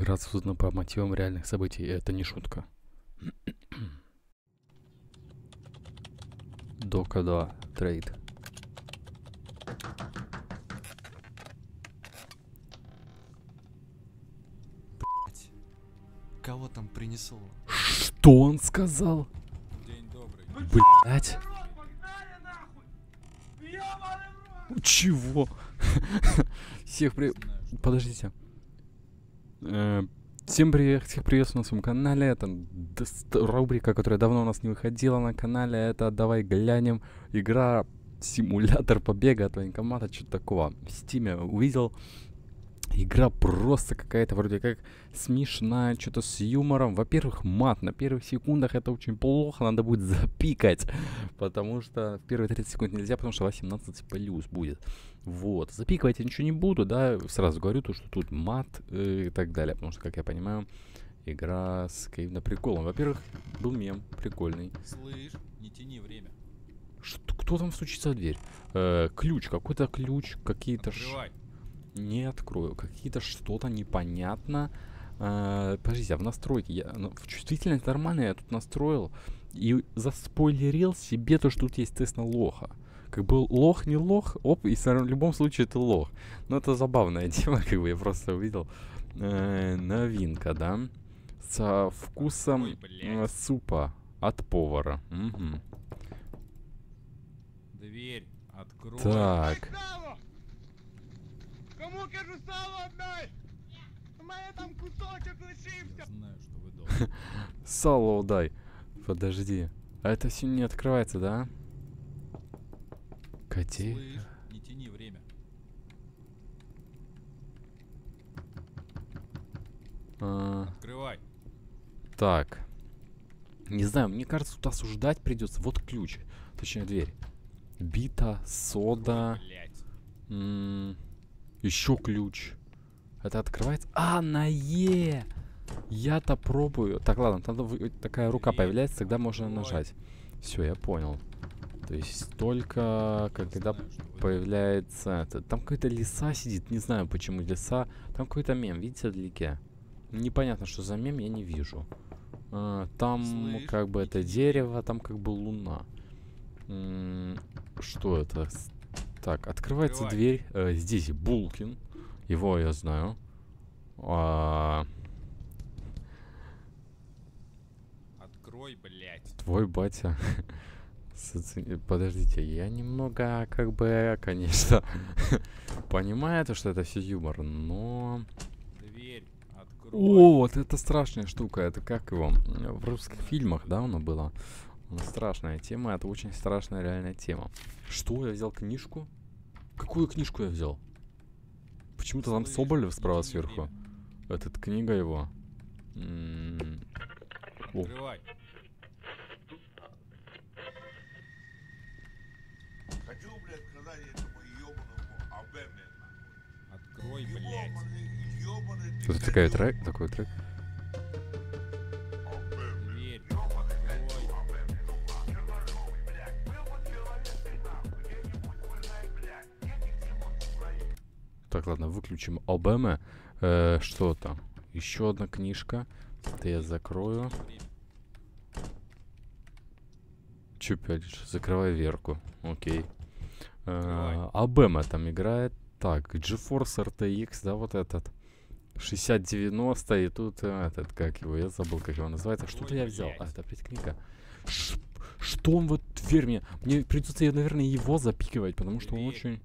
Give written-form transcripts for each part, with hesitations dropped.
Игра создана по мотивам реальных событий, и это не шутка. Дока 2. Трейд. Блять. Кого там принесло? Что он сказал? День добрый. Блять. Чего? Всех при... Подождите. Всем привет, всех приветствую на своем канале. Это рубрика, которая давно у нас не выходила на канале. Это «Давай глянем». Игра «Симулятор побега от военкомата». Что-то такого. В Steam увидел. Игра просто какая-то вроде как смешная, что-то с юмором. Во-первых, мат на первых секундах — это очень плохо, надо будет запикать, потому что в первые 30 секунд нельзя, потому что 18+ будет. Вот, запикивать я ничего не буду, да, сразу говорю то, что тут мат и так далее, потому что, как я понимаю, игра с каким-то приколом. Во-первых, был мем прикольный. Слышь, не тяни время. Что, кто там стучится в дверь? Ключ, какой-то ключ, какие-то... Не открою. Какие-то что-то непонятно. Подождите, а в настройке я... Ну, в чувствительность нормально я тут настроил. И заспойлерил себе то, что тут есть тест на лоха. Как бы лох, не лох. Оп, и в любом случае это лох. Но это забавная тема, как бы я просто увидел. Новинка, да? Со вкусом супа от повара. Угу. Дверь открой. Так. Кому кажу сало отдай? У меня там кусочек лишился. Я знаю, что вы должны. Сало дай. Подожди. А это все не открывается, да? Коти. Слышь, не тяни время. Открывай. Так. Не знаю, мне кажется, тут осуждать придется. Вот ключ. Точнее, дверь. Бита, сода. Еще ключ. Это открывается. А, на Е! Я-то пробую. Так, ладно, там такая рука появляется, тогда можно нажать. Все, я понял. То есть только когда появляется... Там какая-то лиса сидит, не знаю почему лиса. Там какой-то мем, видите, вдалеке? Непонятно, что за мем, я не вижу. Там как бы это дерево, там как бы луна. Что это? Так, открывается дверь. Здесь Булкин. Его я знаю. Открой, блядь. Твой батя. Подождите, я немного, как бы, конечно, понимаю, что это все юмор, но... Дверь открой. О, вот это страшная штука. Это как его? В русских фильмах, да, оно было? Страшная тема, это очень страшная реальная тема. Что, я взял книжку? Какую книжку я взял? Почему-то там Соболев справа сверху. Это книга его. Открой, блядь. Тут такой трек, Так, ладно, выключим ОБМ. Что там? Еще одна книжка. Это я закрою. Че пялишь? Закрывай верку. Окей. ОБМ там играет. Так, GeForce RTX, да, вот этот. 6090. И тут этот, как его, я забыл, как его называется. Что-то я взял. А, это опять книга. Что он вот дверь мне? Мне придется, наверное, его запикивать, потому что он очень...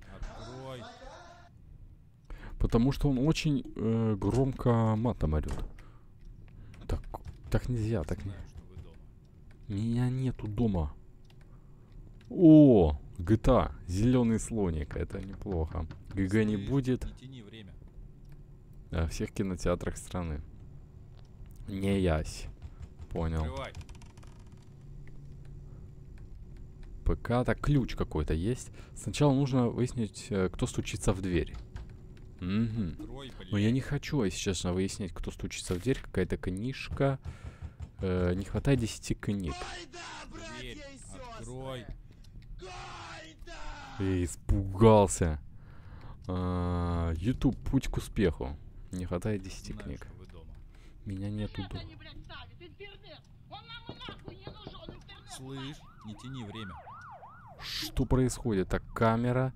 Потому что он очень громко матом орёт. Так, так нельзя, так нельзя. Меня нету дома. О, GTA, зеленый слоник, это неплохо. ГГ не будет. Да, всех кинотеатрах страны. Не ясь. Понял. ПК, так ключ какой-то есть. Сначала нужно выяснить, кто стучится в дверь. Угу. Но я не хочу, если честно, выяснять, кто стучится в дверь. Какая-то книжка. Не хватает 10 книг. Эй, испугался. YouTube, путь к успеху. Не хватает 10 книг. Меня нету. Слышь, не тяни время. Что происходит? Так, камера,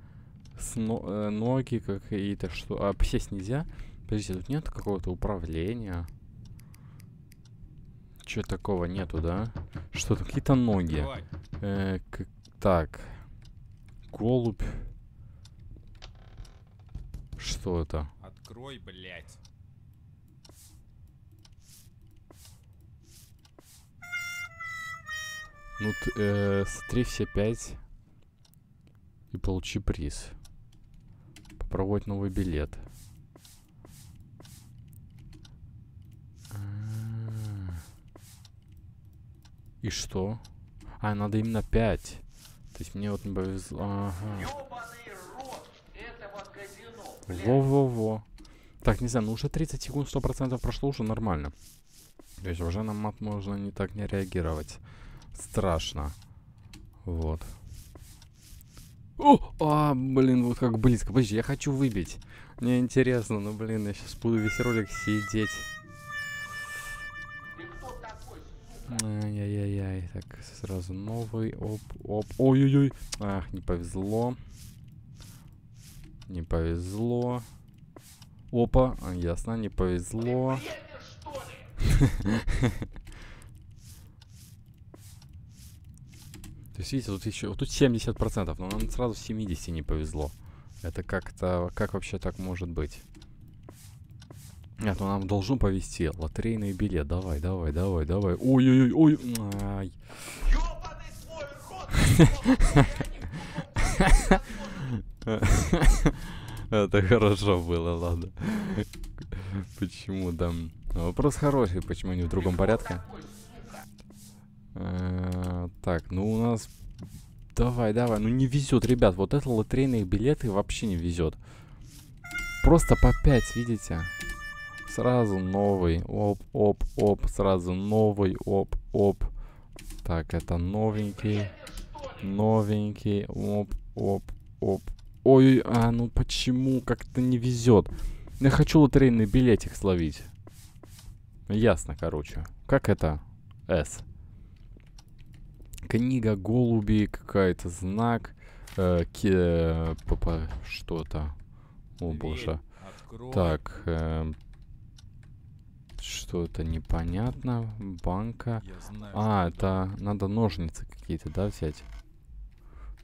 ноги какие-то, что... А, сесть нельзя? Подождите, тут нет какого-то управления? Чё такого нету, да? Что-то, какие-то ноги. Так. Голубь. Что это? Открой, блядь. Ну, смотри все 5 и получи приз. Попробовать новый билет. И что? А, надо именно 5. То есть мне вот не повезло. Ага. Во-во-во. Так, не знаю, ну уже 30 секунд 100% прошло, уже нормально. То есть уже на мат можно не так не реагировать. Страшно. Вот. О! А, блин, вот как близко. Подожди, я хочу выбить. Мне интересно, но, блин, я сейчас буду весь ролик сидеть. Ай-яй-яй-яй. Так, сразу новый. Оп-оп. Ой-ой-ой. Ах, не повезло. Не повезло. Опа. Ясно, не повезло. То есть, видите, тут еще... Вот тут 70%, но нам сразу 70 не повезло. Это как-то... Как вообще так может быть? Нет, ну нам должно повезти. Лотерейный билет. Давай, давай, давай, давай. Ой-ой-ой-ой. Ай. Это хорошо было, ладно. Почему там... Вопрос хороший, почему не в другом порядке? Так, ну у нас... Давай, давай. Ну не везет, ребят. Вот это лотерейные билеты вообще не везет. Просто по 5, видите? Сразу новый. Оп, оп, оп. Сразу новый. Оп, оп. Так, это новенький. Новенький. Оп, оп, оп. Ой, а ну почему как-то не везет? Я хочу лотерейный билетик словить. Ясно, короче. Как это? С. Книга голуби, какая-то знак, что-то. О боже. Открой. Так, что-то непонятно. Банка. Знаю, а, это надо ножницы какие-то, да, взять?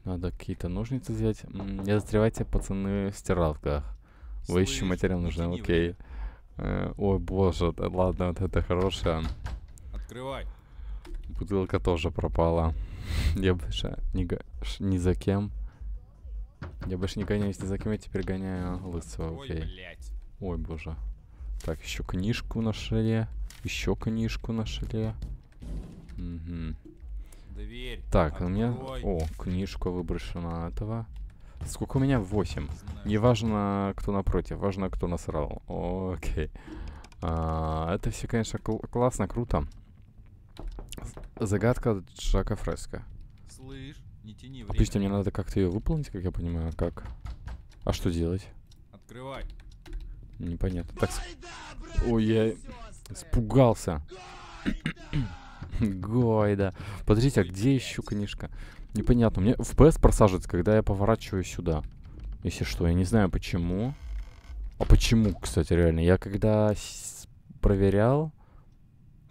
Надо какие-то ножницы взять. Не застревайте, пацаны, в стиралках. Вы ищете материал нужен, окей. Ой, боже, да, ладно, вот это хорошее. Открывай. Бутылка тоже пропала. Я больше ни за кем. Я больше не гоняюсь ни за кем, я теперь гоняю лысого. Окей. Ой, боже. Так, еще книжку нашли. Еще книжку нашли. Угу. Дверь. Так, у меня... О, книжка выброшена этого. Сколько у меня? 8. Не важно, кто напротив, важно, кто насрал. Окей. Это все, конечно, классно, круто. Загадка Джака Фреско. Слышь, не тяни время. Пишите, мне надо как-то ее выполнить, как я понимаю, как. А что делать? Открывай. Непонятно. Так. Ой, я испугался. Гойда. Подождите, а где еще книжка? Непонятно. Мне FPS просаживается, когда я поворачиваю сюда. Если что, я не знаю почему. А почему, кстати, реально? Я когда проверял.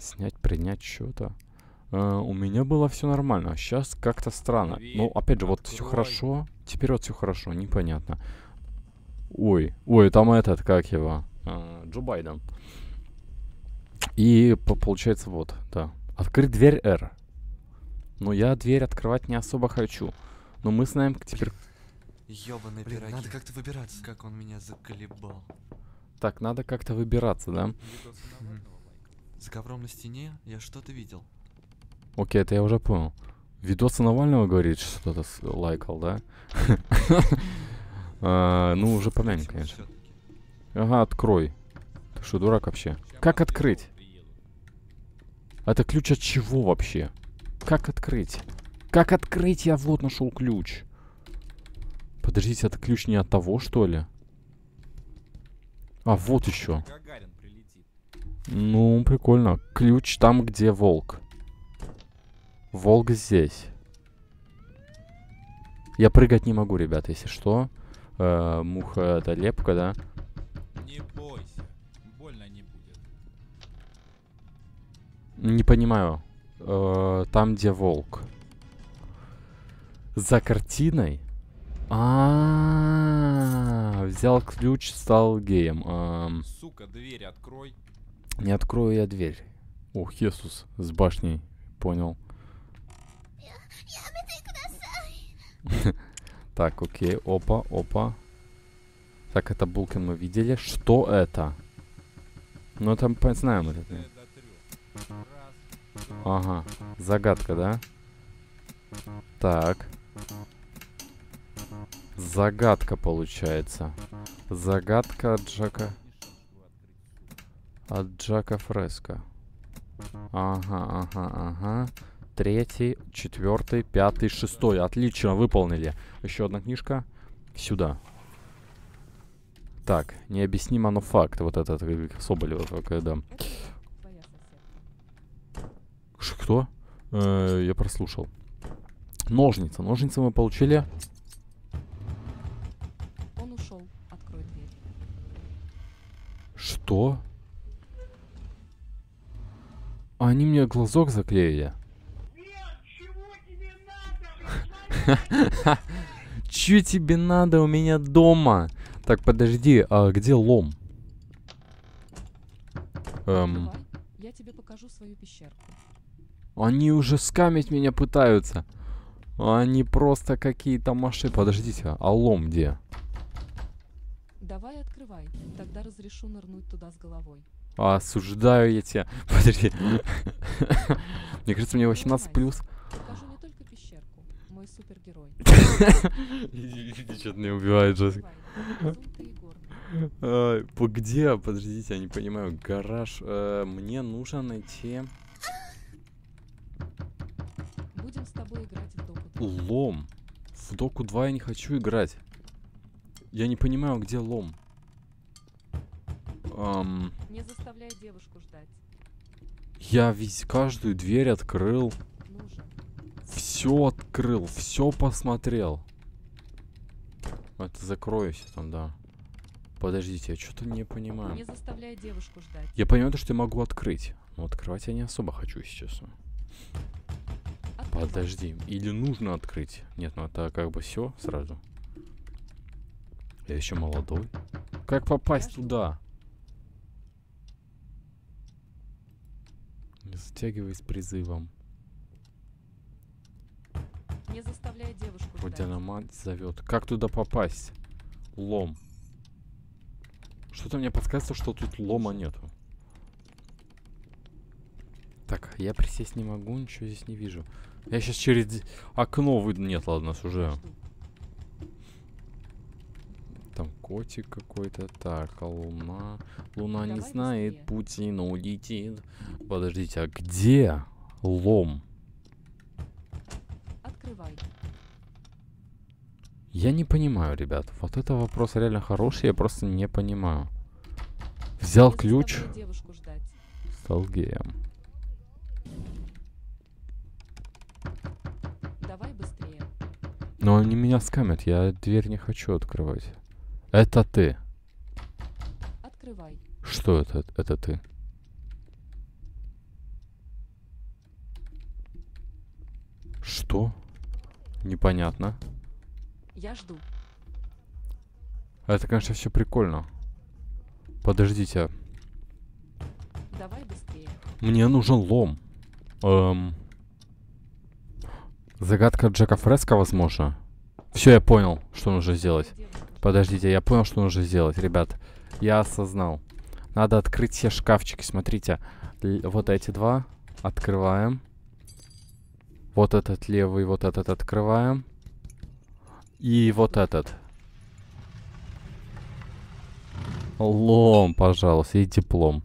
Снять, принять что-то. У меня было все нормально. А сейчас как-то странно. Ну, опять же, вот все хорошо. Теперь вот все хорошо, непонятно. Ой, ой, там этот, как его? Джо Байден. И получается вот, да. Открыть дверь R. Но я дверь открывать не особо хочу. Но мы знаем теперь... Ёбаные пироги. Надо как-то выбираться. Как он меня заколебал. Так, надо как-то выбираться, да? За ковром на стене я что-то видел. Окей, это я уже понял. Видосы Навального, говорит, что-то лайкал, да? Ну, уже помянем, конечно. Ага, открой. Ты что, дурак вообще? Как открыть? Это ключ от чего вообще? Как открыть? Как открыть? Я вот нашел ключ. Подождите, это ключ не от того, что ли? А, вот еще. Ну, прикольно. Ключ там, где волк. Волк здесь. Я прыгать не могу, ребят, если что. Муха, это лепка, да? Не бойся, больно не будет. Не понимаю. Там, где волк. За картиной? А-а-а, взял ключ, стал геем. Сука, дверь открой. Не открою я дверь. Ох, Иисус, с башней. Понял. Так, окей, опа, опа. Так, это Булкин мы видели. Что это? Ну, там, знаем это. Ага, загадка, да? Так. Загадка получается. Загадка от Джака Фреско. Ага, ага, ага. 3, 4, 5, 6. Отлично, выполнили. Еще одна книжка. Сюда. Так, необъяснимо, но факт. Вот этот Соболев, когда... Кто? Я прослушал. Ножницы. Ножницы мы получили. Он ушел. Открой дверь. Что? Они мне глазок заклеили. Чё тебе надо у меня дома? Так, подожди, а где лом? Я тебе покажу свою пещерку. Они уже скамить меня пытаются. Они просто какие-то машины. Подождите, а лом где? Давай открывай, тогда разрешу нырнуть туда с головой. Осуждаю я тебя. Подожди. Мне кажется, мне 18+. Супергерой. Что-то не убивает жестко. Где? Подождите, я не понимаю. Гараж. Мне нужно найти. Будем с тобой играть в доку 2. Лом. В доку 2 я не хочу играть. Я не понимаю, где лом. Не заставляй девушку ждать. Я ведь каждую дверь открыл. Все открыл, все посмотрел. Это закроюсь там, да. Подождите, я что-то не понимаю. Не заставляй девушку ждать. Я понимаю, что я могу открыть. Но открывать я не особо хочу сейчас. Открывай. Подожди. Или нужно открыть. Нет, ну это как бы все сразу. Я еще молодой. Как попасть туда? Не затягивай с призывом. Не заставляй девушку. Водяномат зовет. Как туда попасть? Лом. Что-то мне подсказывает, что тут лома нету. Так, я присесть не могу, ничего здесь не вижу. Я сейчас через окно выйду. Нет, ладно, нас уже. Там котик какой-то. Так, а луна. Луна не знает пути, но улетит. Подождите, а где лом? Я не понимаю, ребят. Вот это вопрос реально хороший, я просто не понимаю. Взял ключ. Стал геем. Давай быстрее. Но они меня скамят, я дверь не хочу открывать. Это ты. Открывай. Что это? Это ты. Что? Непонятно. Я жду. Это, конечно, все прикольно. Подождите. Давай быстрее. Мне нужен лом. Загадка Джака Фреско, возможно. Все, я понял, что нужно сделать. Подождите, я понял, что нужно сделать, ребят. Я осознал. Надо открыть все шкафчики. Смотрите, вот эти два открываем. Вот этот левый, вот этот открываем. И вот этот. Лом, пожалуйста, и диплом.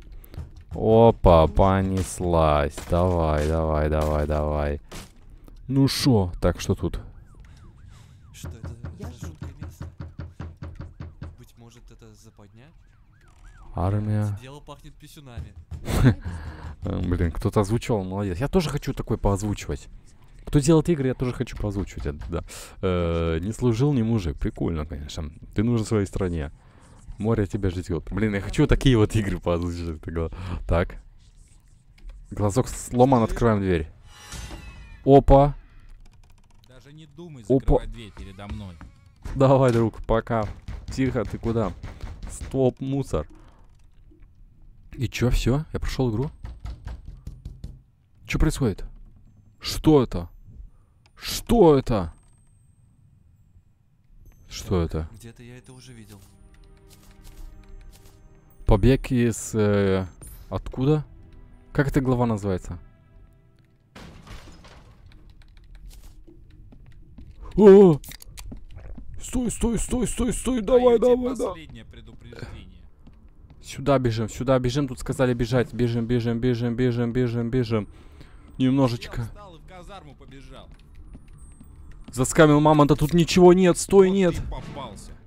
Опа, понеслась. Давай, давай, давай, давай. Ну шо? Так, что тут? Что это? Я жуткое место. Быть может, это западня? Армия. Дело пахнет писюнами. Блин, кто-то озвучивал, молодец. Я тоже хочу такой поозвучивать. Кто делает игры, я тоже хочу поозвучивать. Это, да. Не служил, не мужик. Прикольно, конечно. Ты нужен своей стране. Море тебя ждет. Блин, я хочу такие вот игры поозвучивать. Так. Глазок сломан, открываем дверь. Опа. Даже не думай закрывать дверь передо мной. Давай, друг, пока. Тихо, ты куда? Стоп, мусор. И чё, все? Я прошел игру? Чё происходит? Что это? Что это? Что это? Где-то я это уже видел. Побег из... откуда? Как эта глава называется? О! Стой, стой, стой, стой, стой, давай, давай, давай. Сюда бежим, тут сказали бежать. Бежим, бежим, бежим, бежим, бежим, бежим. Немножечко. Заскамил мамонта, тут ничего нет, стой, нет.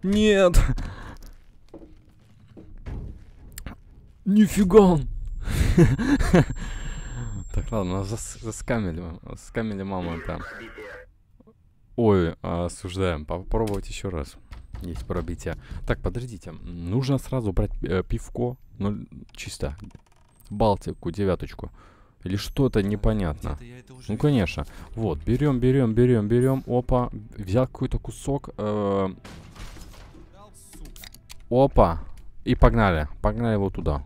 Нет. Нифига. Так, ладно, заскамили мамонта. Ой, осуждаем. Попробовать еще раз. Есть пробитие. Так, подождите. Нужно сразу брать пивко. Ну, чисто. Балтику, девяточку. Или что-то непонятно. Ну, конечно. Вот, берем, берем, берем, берем. Опа. Взял какой-то кусок. Опа. И погнали. Погнали его туда.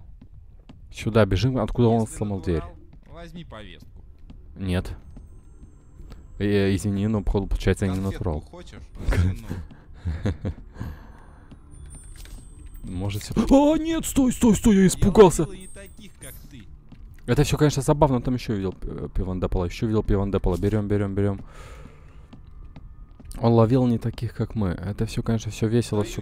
Сюда бежим. Откуда он сломал дверь? Возьми повестку. Нет. Извини, но походу получается не натурал. Может все. А, нет, стой, стой, стой, я испугался. Это все, конечно, забавно, там еще видел пивандепола, Берем, берем, берем. Он ловил не таких, как мы. Это все, конечно, все весело, все.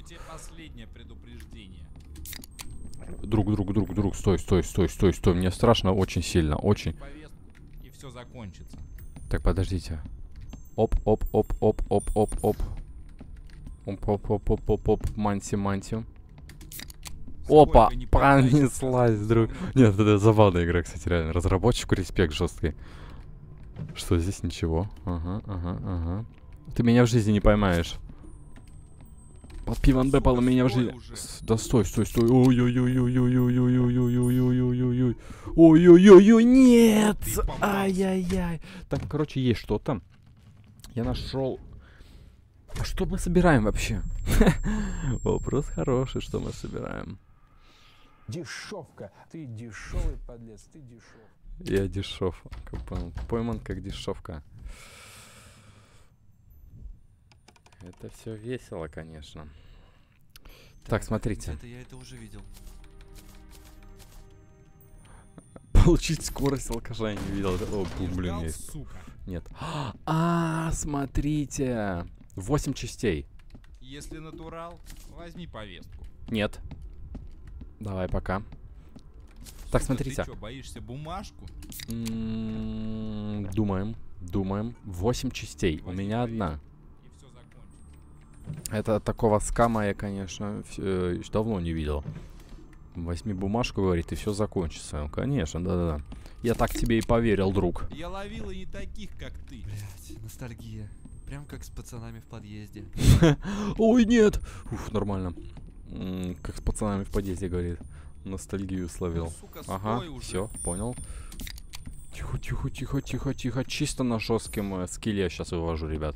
Друг, стой, стой, стой, стой, стой. Мне страшно очень сильно, очень. И все закончится. Так, подождите. Оп. Манси. Опа, понеслась, друг. Нет, это забавная игра, кстати, реально. Разработчику респект жесткий. Что, здесь ничего? Ага. Ты меня в жизни не поймаешь. Под пивом депало меня в жизни. Да стой, стой, стой. Ой-ой-ой, нет! Ай-яй-яй. Там, короче, есть что-то. Я нашел. А что мы собираем вообще? Вопрос хороший, что мы собираем. Дешевка. Ты дешевый подлец, ты дешев. Я дешев. Пойман как дешевка. Это все весело, конечно. Так, смотрите. Это я это уже видел. Получить скорость алкаша я не видел. О, блин, есть. Нет. А, смотрите. 8 частей. Если натурал, возьми повестку. Нет. Давай, пока. Так, смотрите. Ты что, боишься бумажку? Думаем. 8 частей. У меня одна. Это такого скама я, конечно, давно не видел. Возьми бумажку, говорит, и все закончится. Конечно, да-да-да. Я так тебе и поверил, друг. Я ловила не таких, как ты. Блядь, ностальгия. Прям как с пацанами в подъезде. Ой, нет. Уф, нормально. Как с пацанами в подъезде, говорит. Ностальгию словил. Ага, все, понял. Тихо. Чисто на жестком скилле я сейчас вывожу, ребят.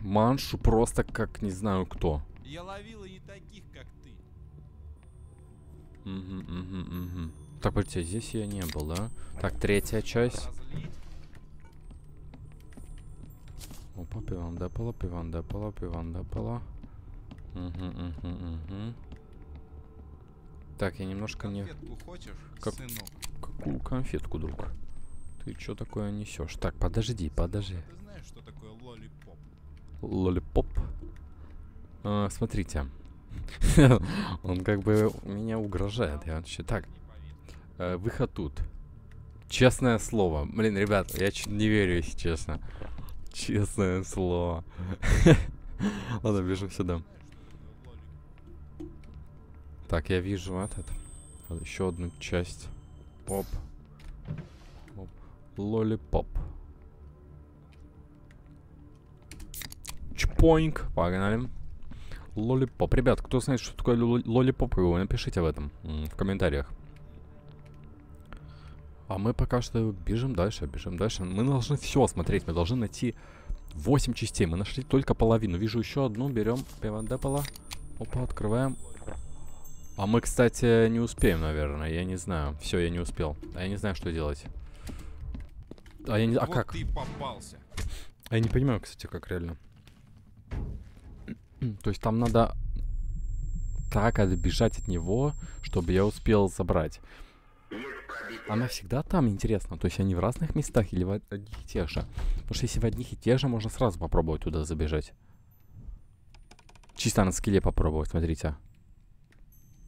Маншу просто как не знаю кто. Я ловила и таких, как ты. Так, подождите, здесь я не был, да? Так, третья часть. Опа, пивандепола. Так, я немножко не... Конфетку хочешь, как... сынок? Какую конфетку, друг? Ты что такое несешь? Так, подожди. Ты знаешь, что такое лолипоп? Лолипоп. Смотрите. Он как бы меня угрожает. Я вообще так. Выход тут. Честное слово. Блин, ребят, я чуть не верю, если честно. Честное слово. Ладно, бежим сюда. Так, я вижу этот. еще одну часть. Поп. Лолипоп. Чпоинг. Погнали. Лолипоп. Ребят, кто знает, что такое лолипоп, напишите об этом в комментариях. А мы пока что бежим дальше, бежим дальше. Мы должны все смотреть, мы должны найти 8 частей. Мы нашли только половину. Вижу еще одну, берем пивандепола. Опа, открываем. А мы, кстати, не успеем, наверное. Я не знаю. Все, я не успел. А я не знаю, что делать. А я не... А как? Ты попался. А я не понимаю, кстати, как реально. То есть там надо так отбежать от него, чтобы я успел забрать. Она всегда там, интересно. То есть они в разных местах или в одних и тех же? Потому что если в одних и тех же, можно сразу попробовать туда забежать. Чисто на скилле попробовать, смотрите.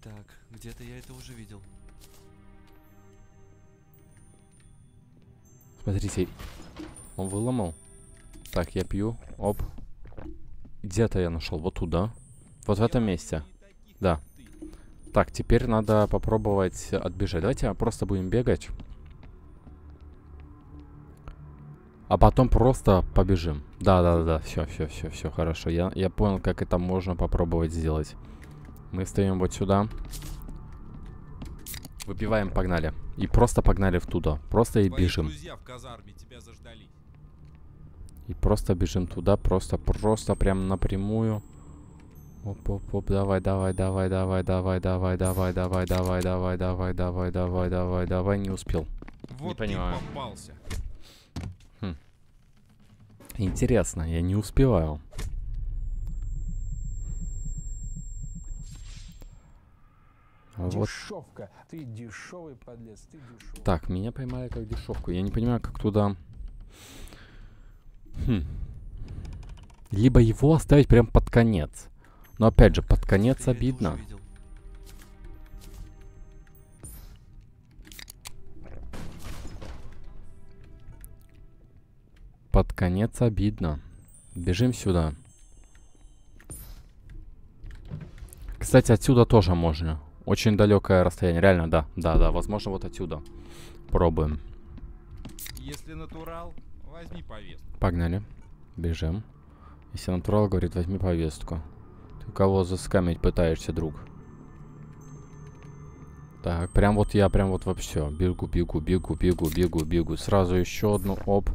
Так, где-то я это уже видел. Смотрите, он выломал. Так, я пью. Оп. Где-то я нашел. Вот туда. Вот в этом месте. Да. Так, теперь надо попробовать отбежать. Давайте просто будем бегать. А потом просто побежим. Да. Все, хорошо. Я понял, как это можно попробовать сделать. Мы встаем вот сюда. Выбиваем, погнали. И просто погнали втуда. Просто и бежим. Друзья в казарме тебя заждали. И просто бежим туда. Просто прям напрямую. Оп-оп-оп, давай, не успел. Не понимаю. Интересно, я не успеваю. Вот. Дешевка, ты дешевый подлец, ты дешевый. Так, меня поймали как дешевку. Я не понимаю, как туда... Либо его оставить прям под конец. Но опять же, под конец обидно. Под конец обидно. Бежим сюда. Кстати, отсюда тоже можно. Очень далекое расстояние. Реально, да. Возможно, вот отсюда. Пробуем. Если натурал, возьми повестку. Погнали. Бежим. Если натурал говорит, возьми повестку. Кого заскамить пытаешься, друг? Так, прям вот я, прям вот вообще. Бегу. Сразу еще одну, оп.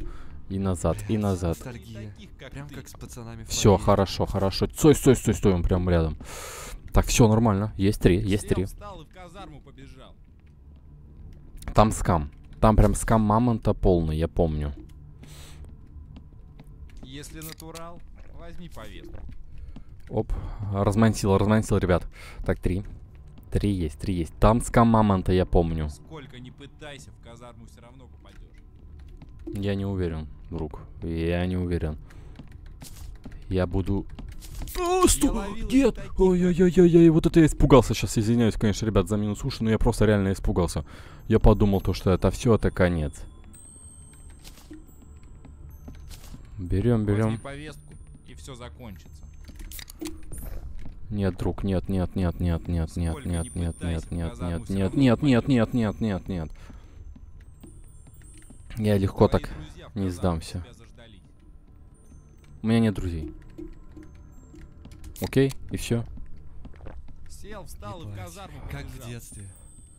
И назад, блядь, и назад. Все, хорошо. Стой, он прям рядом. Так, все нормально. Есть три. Там скам. Там прям скам мамонта полный, я помню. Если натурал, возьми повестку. Оп, размантил, ребят. Так, три есть. Там скам мамонта, я помню. Сколько не пытайся, в казарму все равно попадешь. Я не уверен, друг. Я буду... Нет! Ой-ой-ой-ой-ой, вот это я испугался. Сейчас извиняюсь, конечно, ребят, за минус уши, но я просто реально испугался. Я подумал, то, что это все, это конец. Берем. Возьми повестку, и все закончится. Нет, друг, нет. Я легко так не сдамся. У меня нет друзей. Окей, и все. Сел, встал и в казарму. Как в детстве.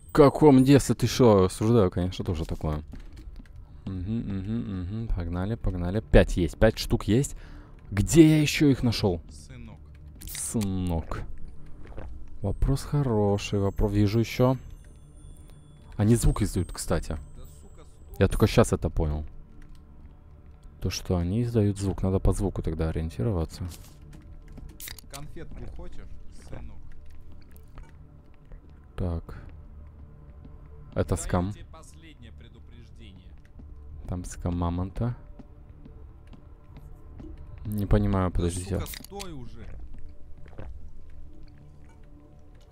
В каком детстве? Ты шо? Суждаю, конечно, тоже такое. Погнали. 5 штук есть. Где я еще их нашел? Сынок. Вопрос хороший. Вижу еще. Они звук издают, кстати. Я только сейчас это понял. То, что они издают звук. Надо по звуку тогда ориентироваться. Конфетку хочешь, сынок? Так. Это скам. Там скам мамонта. Не понимаю, подождите.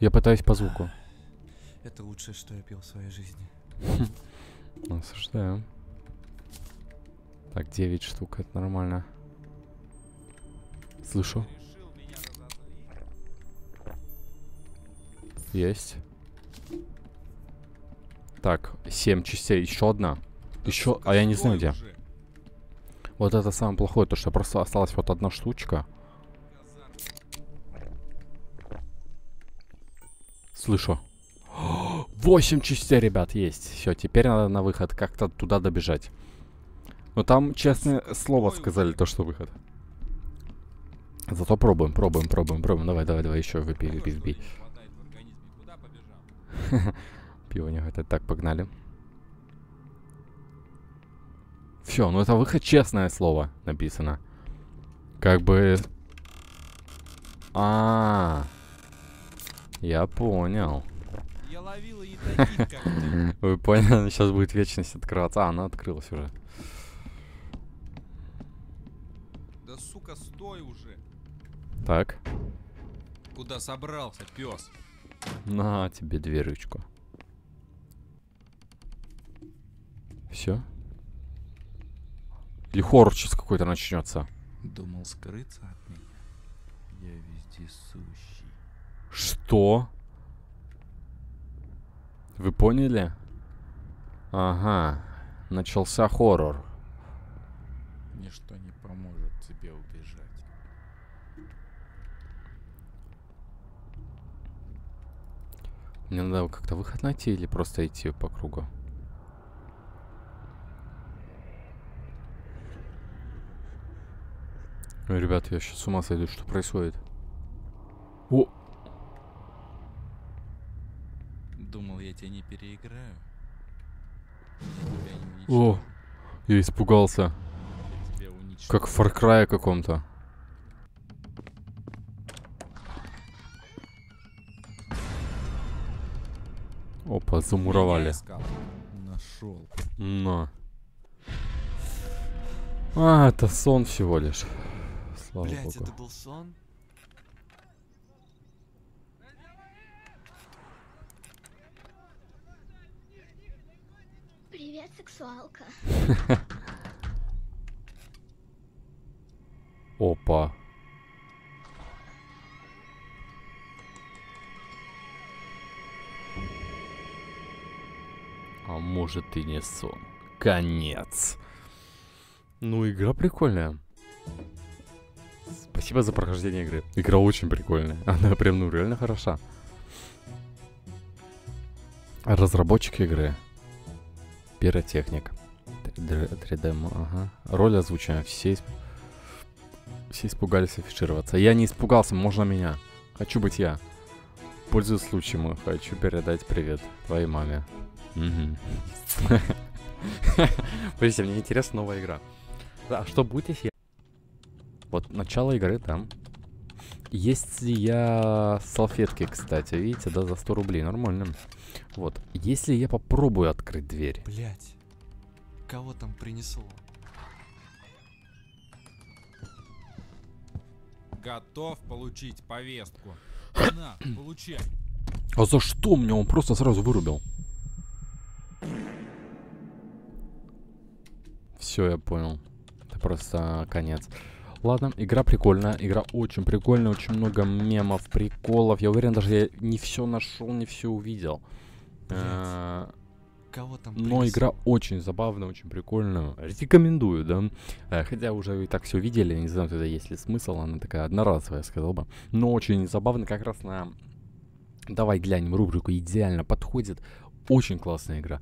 Я пытаюсь по звуку. Это лучшее, что я пил в своей жизни. Осуждаю. Так, 9 штук, это нормально. Слышу. Есть. Так, 7 частей, еще одна. Еще, а я не знаю где. Вот это самое плохое, то что просто осталась вот одна штучка. Слышу. 8 частей, ребят, есть. Все, теперь надо на выход как-то туда добежать. Но там, честное слово, сказали то, что выход. Зато пробуем, пробуем. Давай, давай, еще выпей. Пиво не хватает. Так, погнали. Все, ну это выход, честное слово, написано. Как бы... А-а-а. Я понял. Я ловила и таких, как ты. Вы поняли, сейчас будет вечность открываться. А, она открылась уже. Да сука, стой уже. Так. Куда собрался, пес? На тебе дверочку. Все. Или хоррор сейчас какой-то начнется. Думал скрыться от меня. Я вездесущий. Что? Вы поняли? Ага. Начался хоррор. Ничто не поможет тебе убежать. Мне надо как-то выход найти или просто идти по кругу? Ой, ребят, я сейчас с ума сойду, что происходит. О! Думал, я тебя не переиграю. Я тебя не... О! Я испугался. Я как в Far Cry каком-то. Опа, замуровали. Нашел. На. А, это сон всего лишь. Слава Богу. Блять, это был сон? Привет, сексуалка. Опа. А может и не сон. Конец. Ну, игра прикольная. Спасибо за прохождение игры. Игра очень прикольная. Она прям, ну, реально хороша. Разработчики игры. Пиротехник. 3D, ага. Роль озвучена. Все испугались афишироваться. Я не испугался, можно меня. Хочу быть я. Пользуясь случаем, хочу передать привет твоей маме. Подождите, мне интересна новая игра. А что будет, если я... Вот начало игры там. Если я... Салфетки, кстати, видите, да, за 100 рублей, нормально. Вот, если я попробую открыть дверь... Блять, кого там принесло? Готов получить повестку. На, получай. А за что мне? Он просто сразу вырубил. Все, я понял. Это просто конец. Ладно, игра прикольная. Игра очень прикольная. Очень много мемов, приколов. Я уверен, даже я не все нашел, не все увидел. Кого там? Но игра очень забавная, очень прикольная. Рекомендую, да. Хотя уже и так все видели. Не знаю, тогда есть ли смысл. Она такая одноразовая, сказал бы. Но очень забавно. Как раз на... Давай глянем рубрику. Идеально подходит. Очень классная игра.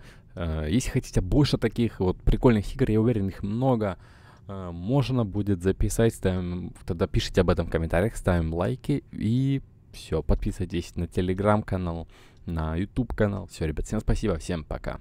Если хотите больше таких вот прикольных игр, я уверен, их много, можно будет записать. Ставим, тогда пишите об этом в комментариях, ставим лайки и все. Подписывайтесь на телеграм-канал, на YouTube канал. Все, ребят, всем спасибо, всем пока.